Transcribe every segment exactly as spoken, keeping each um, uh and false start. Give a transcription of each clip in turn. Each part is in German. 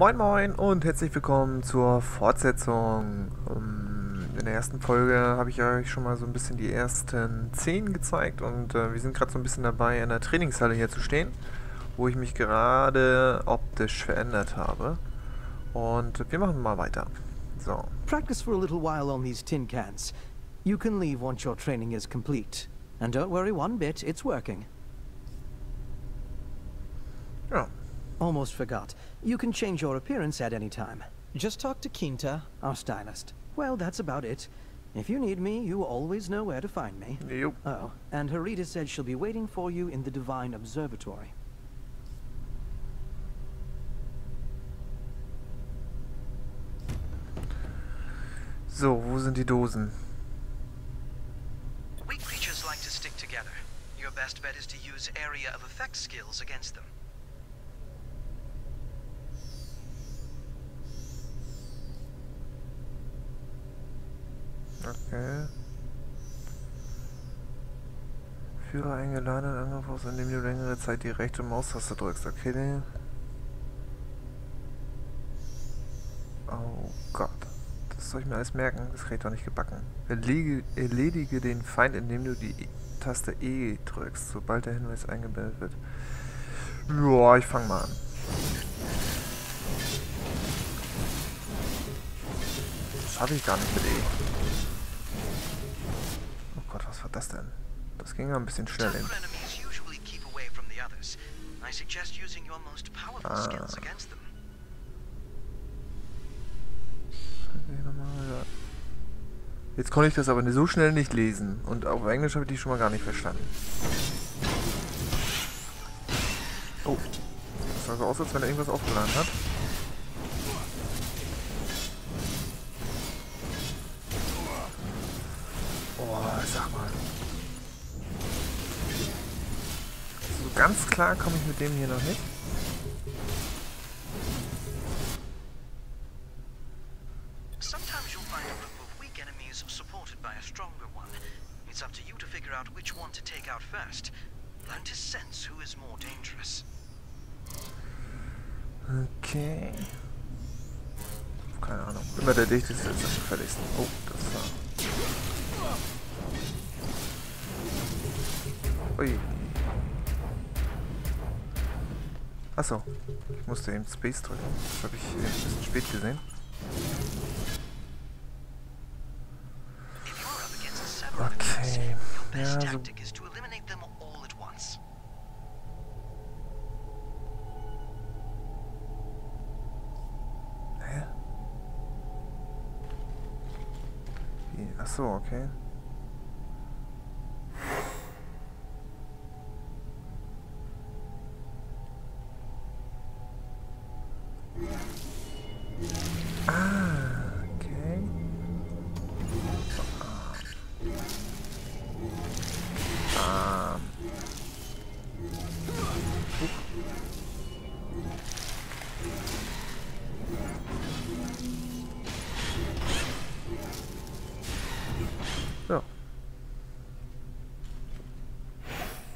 Moin Moin und herzlich willkommen zur Fortsetzung. In der ersten Folge habe ich euch schon mal so ein bisschen die ersten Szenen gezeigt und äh, wir sind gerade so ein bisschen dabei, in der Trainingshalle hier zu stehen, wo ich mich gerade optisch verändert habe. Und wir machen mal weiter. So. Practice for a little while on these tin cans. You can leave once your training is complete. And don't worry one bit, it's working. Ja. Almost forgot. You can change your appearance at any time. Just talk to Quinta, our stylist. Well, that's about it. If you need me, you always know where to find me. Yep. Oh, and Harita said she'll be waiting for you in the Divine Observatory. So, wo sind die Dosen? Weak creatures like to stick together. Your best bet is to use area of effect skills against them. Okay. Führer eingeladen, Angriff aus, indem du längere Zeit die rechte Maustaste drückst. Okay. Oh Gott. Das soll ich mir alles merken. Das krieg ich doch nicht gebacken. Erledige, erledige den Feind, indem du die Taste E drückst, sobald der Hinweis eingeblendet wird. Joa, ich fang mal an. Das hab ich gar nicht mit E. Was war das denn? Das ging ja ein bisschen schnell hin. Ah. Jetzt konnte ich das aber so schnell nicht lesen. Und auf Englisch habe ich die schon mal gar nicht verstanden. Oh. Das sah so aus, als wenn er irgendwas aufgeladen hat. Ganz klar komme ich mit dem hier noch nicht. Sometimes you'll find a group of weak enemies supported by a stronger one. It's up to you to figure out which one to take out first. Learn to sense who is more dangerous. Okay. Keine Ahnung. Immer der dichteste ist das gefälligste. Oh, das war. Ui. Achso, ich musste eben Space drücken. Das habe ich ein bisschen spät gesehen. Okay. Ja, so. Hä? Achso, okay.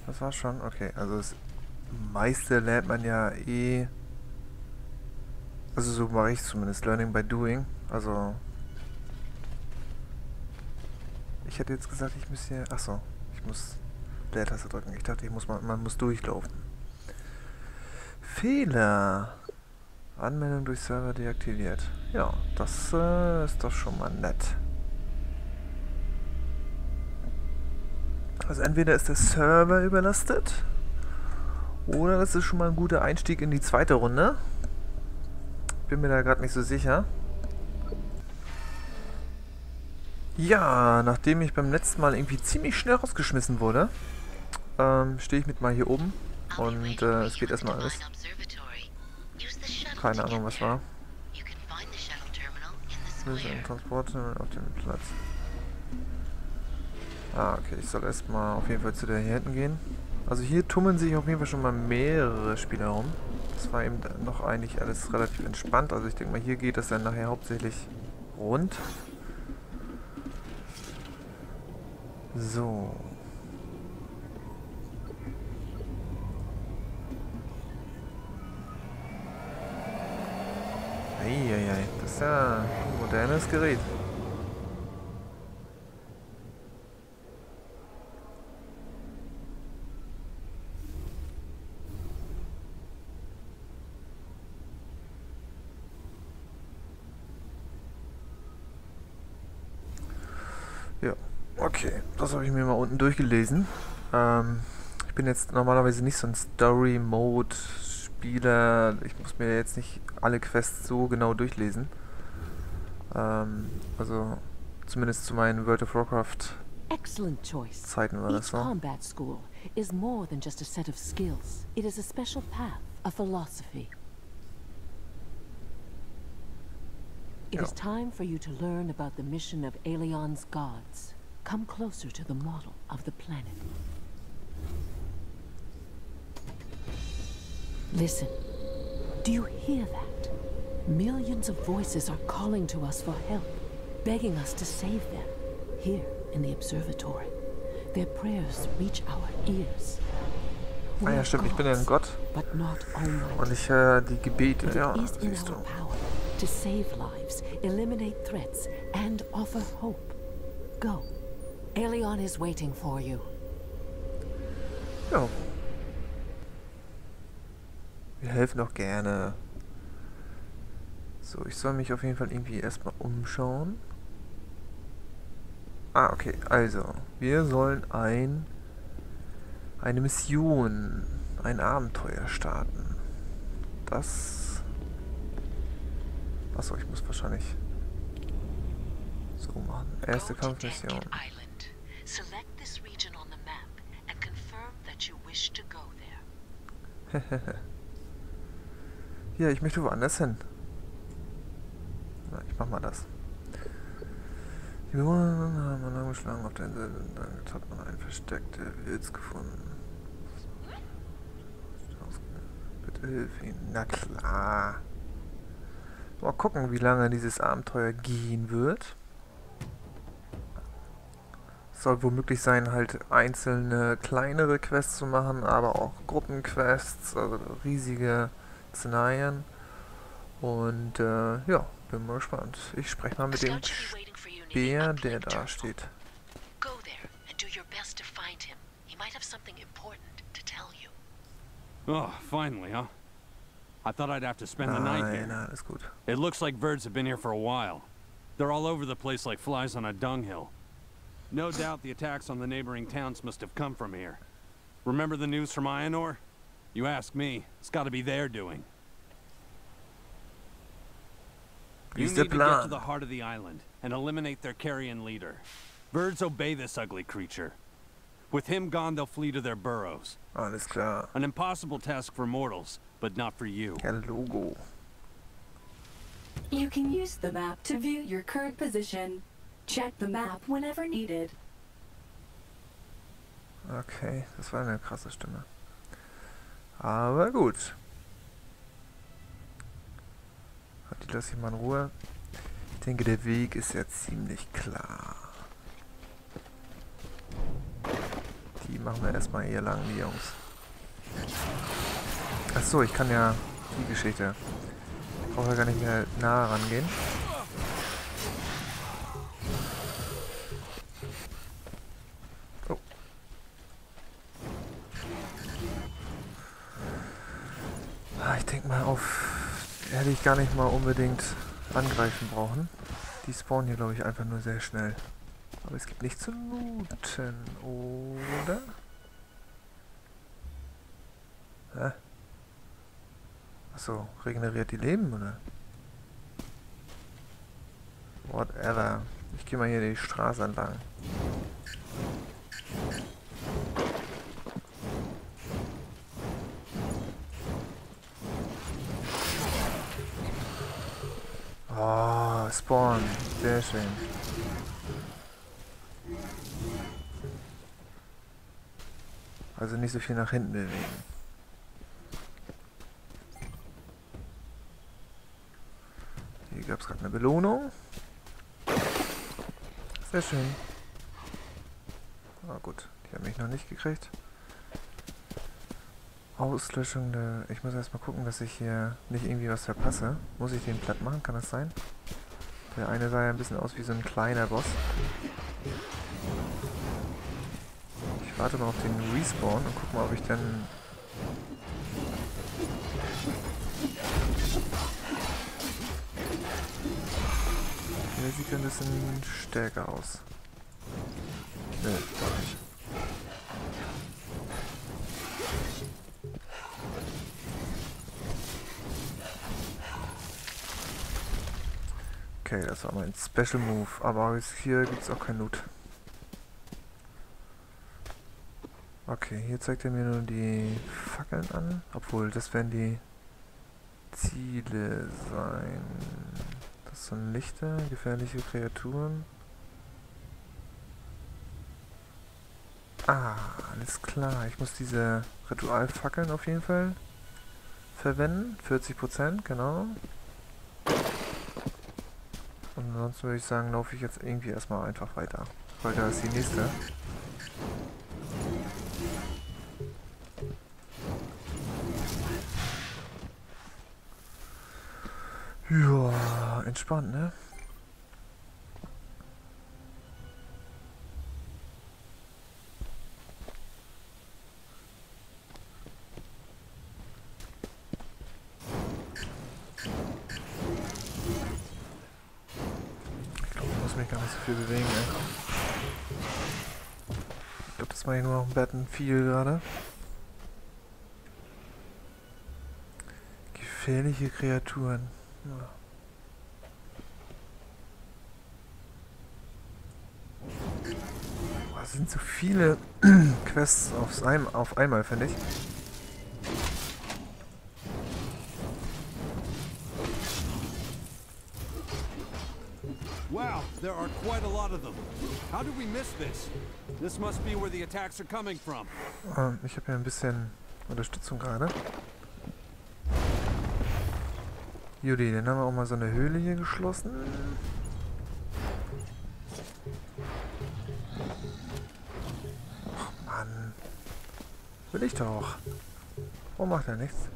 Das war schon, okay, also das meiste lernt man ja eh, also so mache ich zumindest, learning by doing, also ich hätte jetzt gesagt, ich müsste hier, achso, ich muss Leertaste drücken, ich dachte, ich muss mal, man muss durchlaufen. Fehler, Anmeldung durch Server deaktiviert, ja, das äh, ist doch schon mal nett. Also entweder ist der Server überlastet, oder das ist schon mal ein guter Einstieg in die zweite Runde. Bin mir da gerade nicht so sicher. Ja, nachdem ich beim letzten Mal irgendwie ziemlich schnell rausgeschmissen wurde, ähm, stehe ich mit mal hier oben und äh, es geht erstmal alles. Keine Ahnung, was war. Transportterminal auf dem Platz. Ah, okay, ich soll erstmal auf jeden Fall zu der hier hinten gehen. Also hier tummeln sich auf jeden Fall schon mal mehrere Spieler rum. Das war eben noch eigentlich alles relativ entspannt. Also ich denke mal, hier geht das dann nachher hauptsächlich rund. So. Ai, ai, ai, ăsta modernă scărit. Ja, okay, das habe ich mir mal unten durchgelesen. Ähm, ich bin jetzt normalerweise nicht so ein Story-Mode-Spieler. Ich muss mir jetzt nicht alle Quests so genau durchlesen. Ähm, also zumindest zu meinen World of Warcraft Zeiten war das so. Combat school is more than just a set of skills. It is a special path, a philosophy. It is time for you to learn about the mission of Aelion's gods. Come closer to the model of the planet. Listen. Do you hear that? Millions of voices are calling to us for help, begging us to save them. Here in the observatory, their prayers reach our ears. Ah ja, stimmt, ich bin ein Gott. Und ich höre die Gebete, ja, siehst du. To save lives, eliminate threats, and offer hope. Go. Aelion is waiting for you. Ja. Wir helfen doch gerne. So, ich soll mich auf jeden Fall irgendwie erstmal umschauen. Ah, okay. Also, wir sollen ein... eine Mission, ein Abenteuer starten. Das... Achso, ich muss wahrscheinlich so machen. Erste Kampfmission. Ja, ich möchte woanders hin. Na, ich mach mal das. Die Bewohner haben einen angeschlagen auf der Insel und dann hat man einen versteckten Wilds gefunden. Bitte hilf ihnen. Na klar. Mal gucken, wie lange dieses Abenteuer gehen wird. Es soll womöglich sein, halt einzelne kleinere Quests zu machen, aber auch Gruppenquests, also riesige Szenarien. Und äh, ja, bin mal gespannt. Ich spreche mal mit dem Speer, der da steht. Oh, finally, huh? I thought I'd have to spend the night here. Nein, alles gut. It looks like birds have been here for a while. They're all over the place like flies on a dunghill. No doubt the attacks on the neighboring towns must have come from here. Remember the news from Ionor? You ask me, it's got to be their doing. You need to get to the heart of the island and eliminate their carrion leader. Birds obey this ugly creature. With him gone, they'll flee to their burrows. Alles klar. An impossible task for mortals. But not for you. Hello. You can use the map to view your current position. Check the map whenever needed. Okay, das war eine krasse Stimme. Aber gut. Die lasse ich mal in Ruhe. Ich denke, der Weg ist ja ziemlich klar. Die machen wir erstmal hier lang, die Jungs. Achso, ich kann ja die Geschichte. Ich brauche ja gar nicht mehr nah rangehen. Oh. Ich denke mal auf. Hätte ich gar nicht mal unbedingt angreifen brauchen. Die spawnen hier, glaube ich, einfach nur sehr schnell. Aber es gibt nichts zu looten, oder? Hä? Achso, regeneriert die Leben, oder? Whatever. Ich gehe mal hier die Straße entlang. Oh, Spawn. Sehr schön. Also nicht so viel nach hinten bewegen. Hier gab es gerade eine Belohnung. Sehr schön. Ah gut, die haben mich noch nicht gekriegt. Auslöschung der... Ich muss erstmal gucken, dass ich hier nicht irgendwie was verpasse. Muss ich den platt machen? Kann das sein? Der eine sah ja ein bisschen aus wie so ein kleiner Boss. Ich warte mal auf den Respawn und guck mal, ob ich dann... Der sieht ja ein bisschen stärker aus. Nee, doch nicht. Okay, das war mein Special Move, aber hier gibt es auch kein Loot. Okay, hier zeigt er mir nur die Fackeln an, obwohl das werden die Ziele sein. Das sind Lichter, gefährliche Kreaturen. Ah, alles klar, ich muss diese Ritualfackeln auf jeden Fall verwenden, vierzig Prozent, genau. Und ansonsten würde ich sagen, laufe ich jetzt irgendwie erstmal einfach weiter. Weil da ist die nächste. Ja, entspannt, ne? Mal nur noch ein Betten viel gerade. Gefährliche Kreaturen. Ja. Boah, es sind so viele Quests aufs ein, auf einmal, finde ich. Wow, there are quite a lot of them. How did we miss this? This must be where the attacks are coming from. Ähm, ich habe ja ein bisschen Unterstützung gerade. Judy, dann haben wir auch mal so eine Höhle hier geschlossen. Ach Mann. Will ich doch. Warum macht er nichts?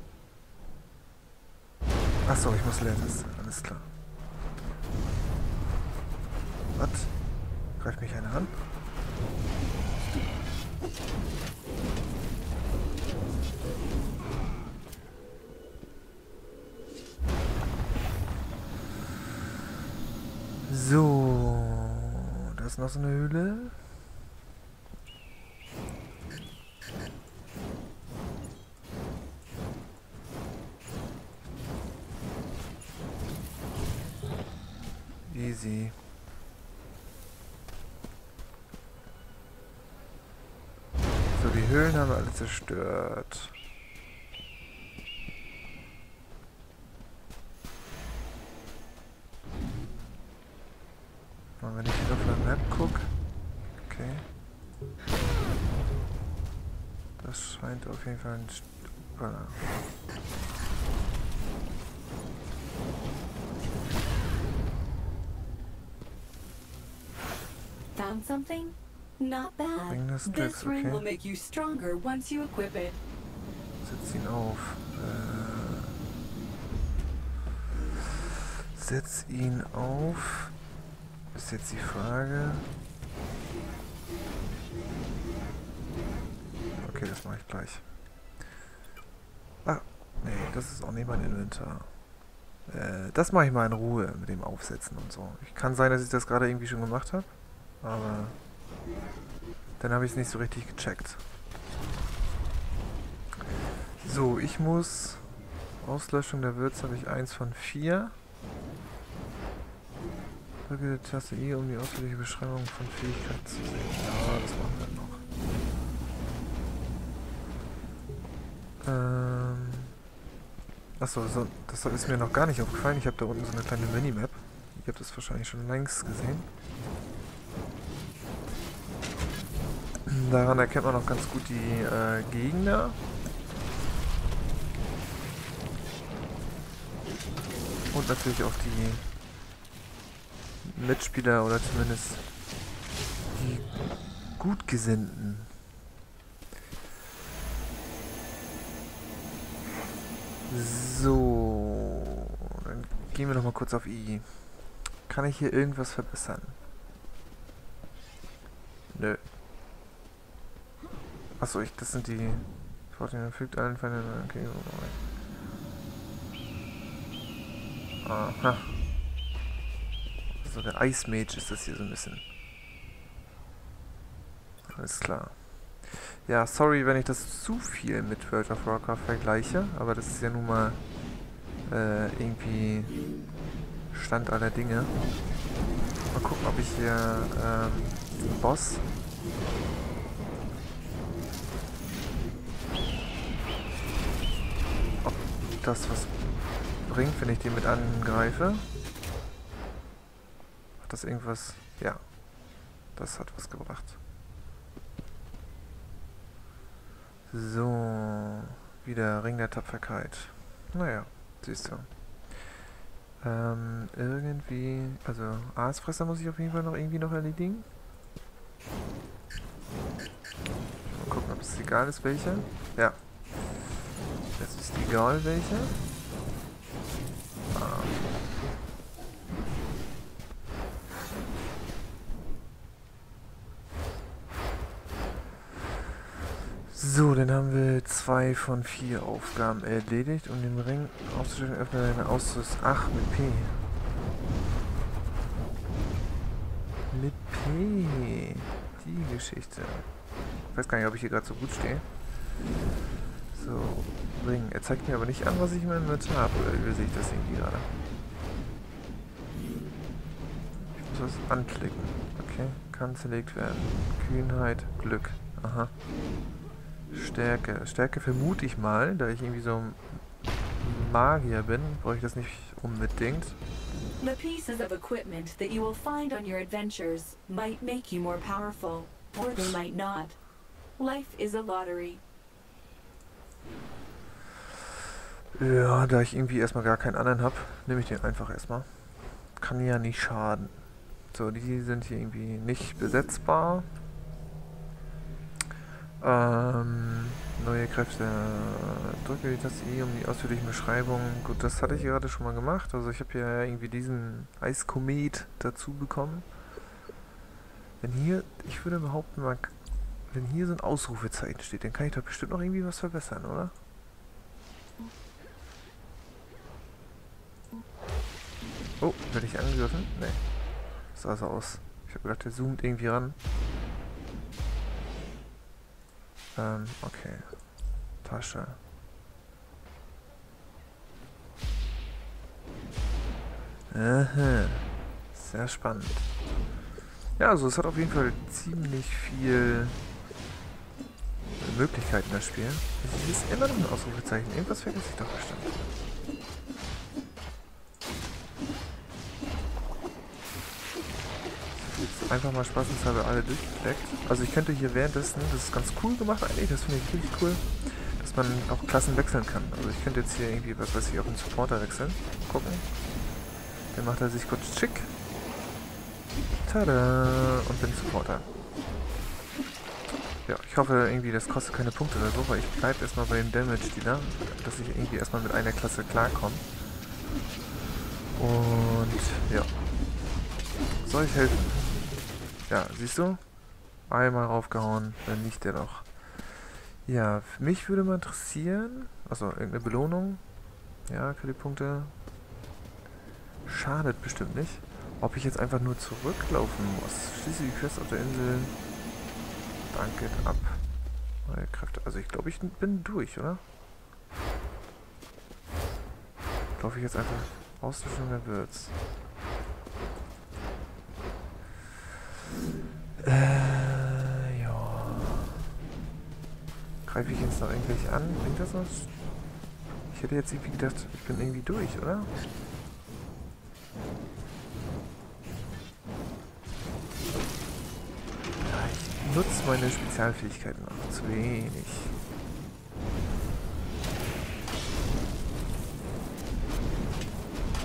Achso, ich muss Levels. Alles klar. Was? Greift mich einer an? So, da ist noch so eine Höhle. Easy. Die Höhlen haben wir alle zerstört. Und wenn ich hier auf der Map gucke... Okay. Das scheint auf jeden Fall ein... St voilà. Found something? Not bad. This, this ring okay. will make you stronger once you equip it. Setz ihn auf. Äh, setz ihn auf. Ist jetzt die Frage. Okay, das mache ich gleich. Ah, nee, das ist auch nicht mein Inventar. Äh, das mache ich mal in Ruhe mit dem Aufsetzen und so. Ich kann sein, dass ich das gerade irgendwie schon gemacht habe, aber... Dann habe ich es nicht so richtig gecheckt. So, ich muss... Auslöschung der Würze habe ich eins von vier. Drücke die Taste I, um die ausführliche Beschreibung von Fähigkeiten zu sehen. Ja, das machen wir noch. Ähm... Achso, das ist mir noch gar nicht aufgefallen. Ich habe da unten so eine kleine Minimap. Ihr habt das wahrscheinlich schon längst gesehen. Daran erkennt man noch ganz gut die äh, Gegner. Und natürlich auch die Mitspieler oder zumindest die Gutgesinnten. So, dann gehen wir nochmal kurz auf I. Kann ich hier irgendwas verbessern? Nö. Achso, ich, das sind die... Fortnite fügt allen Feinden... Okay, so. Aha. So, der Eismage ist das hier so ein bisschen. Alles klar. Ja, sorry, wenn ich das zu viel mit World of Warcraft vergleiche, aber das ist ja nun mal äh, irgendwie Stand aller Dinge. Mal gucken, ob ich hier ähm, den Boss ob das was bringt, wenn ich den mit angreife. Hat das irgendwas? Ja, das hat was gebracht. So, wieder Ring der Tapferkeit. Naja, siehst du. Ähm, irgendwie, also Aasfresser muss ich auf jeden Fall noch irgendwie noch erledigen. Mal gucken, ob es egal ist, welche. Ja. Es ist egal, welche. Ah. So, dann haben wir zwei von vier Aufgaben erledigt, um den Ring aufzustellen. Öffne deine Ausrüstung. Ach, mit P. Mit P. Die Geschichte. Ich weiß gar nicht, ob ich hier gerade so gut stehe. So, Ring. Er zeigt mir aber nicht an, was ich in meinem Inventar habe. Oder übersehe ich das irgendwie gerade? Ich muss was anklicken. Okay. Kann zerlegt werden. Kühnheit, Glück. Aha. Stärke. Stärke vermute ich mal, da ich irgendwie so ein Magier bin, brauche ich das nicht unbedingt. The pieces of equipment that you will find on your adventures might make you more powerful, or they might not. Life is a lottery. Ja, da ich irgendwie erstmal gar keinen anderen habe, nehme ich den einfach erstmal. Kann ja nicht schaden. So, die sind hier irgendwie nicht besetzbar. Ähm, neue Kräfte. Drücke die Taste I, um die ausführliche Beschreibung. Gut, das hatte ich gerade schon mal gemacht. Also ich habe hier irgendwie diesen Eiskomet dazu bekommen. Wenn hier, ich würde behaupten, man, wenn hier so ein Ausrufezeichen steht, dann kann ich da bestimmt noch irgendwie was verbessern, oder? Oh, werde ich angegriffen? Nee. Das sah so aus. Ich habe gedacht, der zoomt irgendwie ran. Okay. Tasche. Aha. Sehr spannend. Ja, also es hat auf jeden Fall ziemlich viel Möglichkeiten, das Spiel. Es ist immer noch ein Ausrufezeichen. Irgendwas vergesse ich doch bestimmt. Einfach mal spaßenshalber alle durchgekleckt. Also ich könnte hier währenddessen, das ist ganz cool gemacht eigentlich, das finde ich richtig cool, dass man auch Klassen wechseln kann. Also ich könnte jetzt hier irgendwie, was weiß ich, auf einen Supporter wechseln. Gucken. Dann macht er sich kurz schick. Tada! Und bin Supporter. Ja, ich hoffe irgendwie, das kostet keine Punkte oder so, weil ich bleibe erstmal bei dem Damage-Dealer, dass ich irgendwie erstmal mit einer Klasse klarkomme. Und ja. Soll ich helfen? Ja, siehst du? Einmal raufgehauen, dann liegt der doch. Ja, mich würde mal interessieren... Achso, irgendeine Belohnung. Ja, Kreditpunkte. Schadet bestimmt nicht. Ob ich jetzt einfach nur zurücklaufen muss. Schließe die Quest auf der Insel. Danke ab. Neue Kräfte. Also ich glaube, ich bin durch, oder? Laufe ich jetzt einfach auszufüllen, dann wird's. Äh, ja. Greife ich jetzt noch irgendwelche an? Bringt das was? Ich hätte jetzt irgendwie gedacht, ich bin irgendwie durch, oder? Ich nutze meine Spezialfähigkeiten auch zu wenig.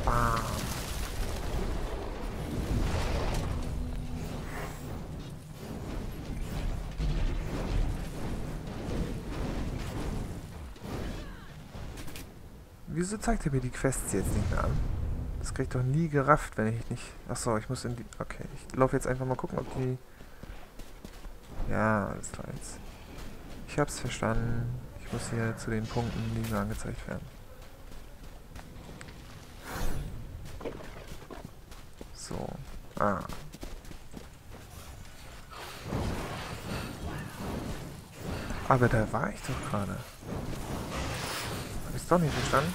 Bam. Wieso zeigt er mir die Quests jetzt nicht mehr an? Das krieg ich doch nie gerafft, wenn ich nicht... Achso, ich muss in die... Okay, ich laufe jetzt einfach mal gucken, ob die... Ja, alles klar jetzt. Ich hab's verstanden. Ich muss hier zu den Punkten, die mir angezeigt werden. So. Ah. Aber da war ich doch gerade. Hab ich's doch nicht verstanden?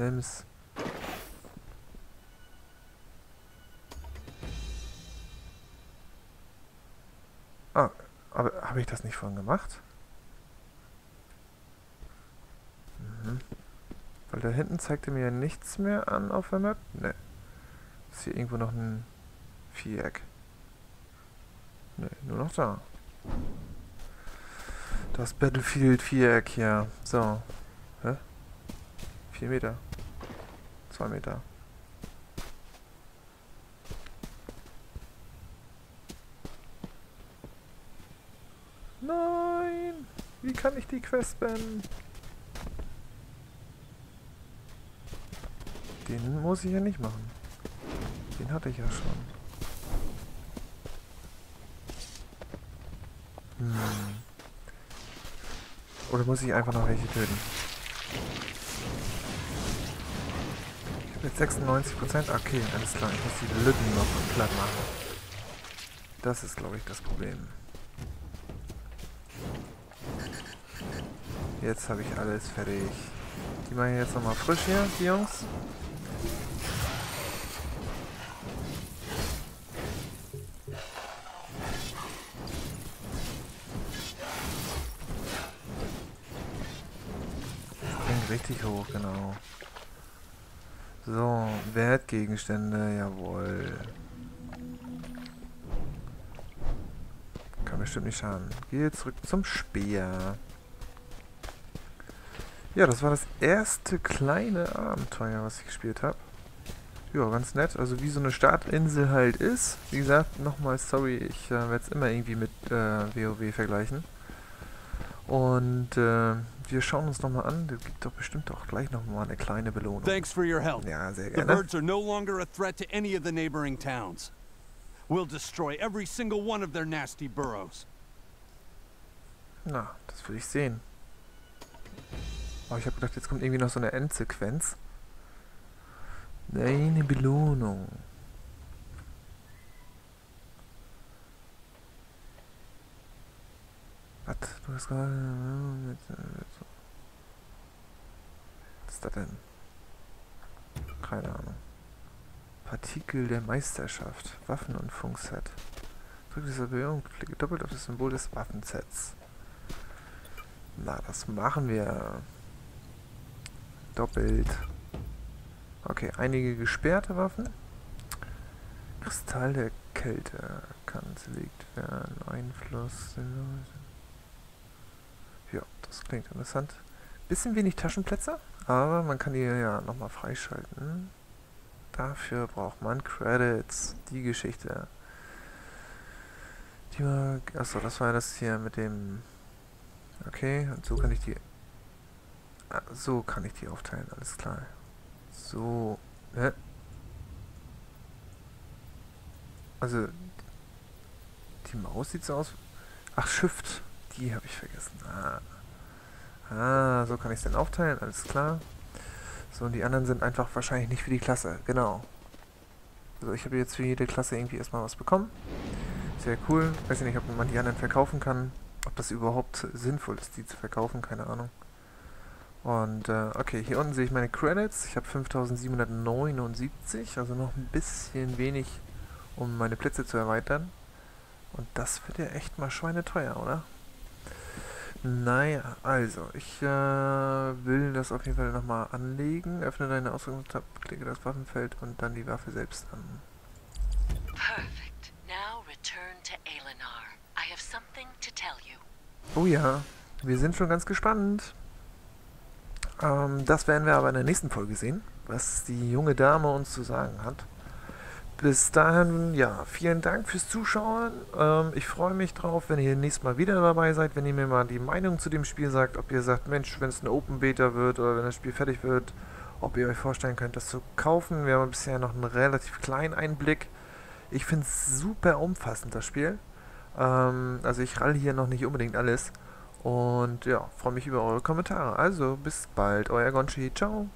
Nimm's. Ah, aber habe ich das nicht vorhin gemacht? Mhm. Weil da hinten zeigte mir ja nichts mehr an auf der Map. Ne. Ist hier irgendwo noch ein Viereck? Ne, nur noch da. Das Battlefield Viereck hier. So. Hä? Vier Meter. Zwei Meter. Nein! Wie kann ich die Quest beenden? Den muss ich ja nicht machen. Den hatte ich ja schon. Hm. Oder muss ich einfach noch welche töten? Ich habe jetzt sechsundneunzig Prozent. Okay, alles klar. Ich muss die Lücken noch platt machen. Das ist, glaube ich, das Problem. Jetzt habe ich alles fertig. Die machen jetzt nochmal frisch hier, die Jungs. Richtig hoch, genau. So, Wertgegenstände, jawohl. Kann bestimmt nicht schaden. Gehe zurück zum Speer. Ja, das war das erste kleine Abenteuer, was ich gespielt habe. Ja, ganz nett. Also wie so eine Startinsel halt ist. Wie gesagt, nochmal, sorry, ich äh, werde es immer irgendwie mit äh, WoW vergleichen. Und äh, wir schauen uns nochmal an. Es gibt doch bestimmt auch gleich nochmal eine kleine Belohnung. Thanks for your help. Ja, sehr gerne. The birds are no longer a threat to any of the neighboring towns. We'll destroy every single one of their nasty burrows. Na, das will ich sehen. Oh, ich habe gedacht, jetzt kommt irgendwie noch so eine Endsequenz. Nein, eine Belohnung. Was? Du hast gerade... Was ist das denn? Keine Ahnung. Partikel der Meisterschaft. Waffen- und Funkset. Drücke diese Bewegung, klicke doppelt auf das Symbol des Waffensets. Na, das machen wir. Doppelt. Okay, einige gesperrte Waffen. Kristall der Kälte kann zerlegt werden. Einfluss... Ja, das klingt interessant. Bisschen wenig Taschenplätze, aber man kann die ja nochmal freischalten. Dafür braucht man Credits. Die Geschichte. Die war... Achso, das war das hier mit dem... Okay, und so kann ich die... Ah, so kann ich die aufteilen, alles klar. So, ne? Also... Die Maus sieht so aus... Ach, Shift. Die habe ich vergessen. Ah. Ah, so kann ich es dann aufteilen, alles klar. So, und die anderen sind einfach wahrscheinlich nicht für die Klasse, genau. Also ich habe jetzt für jede Klasse irgendwie erstmal was bekommen. Sehr cool. Weiß nicht, ob man die anderen verkaufen kann. Ob das überhaupt sinnvoll ist, die zu verkaufen, keine Ahnung. Und, äh, okay, hier unten sehe ich meine Credits. Ich habe fünftausendsiebenhundertneunundsiebzig, also noch ein bisschen wenig, um meine Plätze zu erweitern. Und das wird ja echt mal schweineteuer, oder? Naja, also, ich äh, will das auf jeden Fall nochmal anlegen. Öffne deine Ausrüstungstab, klicke das Waffenfeld und dann die Waffe selbst an. Perfect. Now return to Aelion. I have something to tell you. Oh ja, wir sind schon ganz gespannt. Ähm, das werden wir aber in der nächsten Folge sehen, was die junge Dame uns zu sagen hat. Bis dahin, ja, vielen Dank fürs Zuschauen. Ähm, ich freue mich drauf, wenn ihr nächstes Mal wieder dabei seid, wenn ihr mir mal die Meinung zu dem Spiel sagt, ob ihr sagt, Mensch, wenn es eine Open Beta wird oder wenn das Spiel fertig wird, ob ihr euch vorstellen könnt, das zu kaufen. Wir haben bisher noch einen relativ kleinen Einblick. Ich finde es super umfassend, das Spiel. Ähm, also ich ralle hier noch nicht unbedingt alles. Und ja, freue mich über eure Kommentare. Also bis bald, euer Gonchi. Ciao.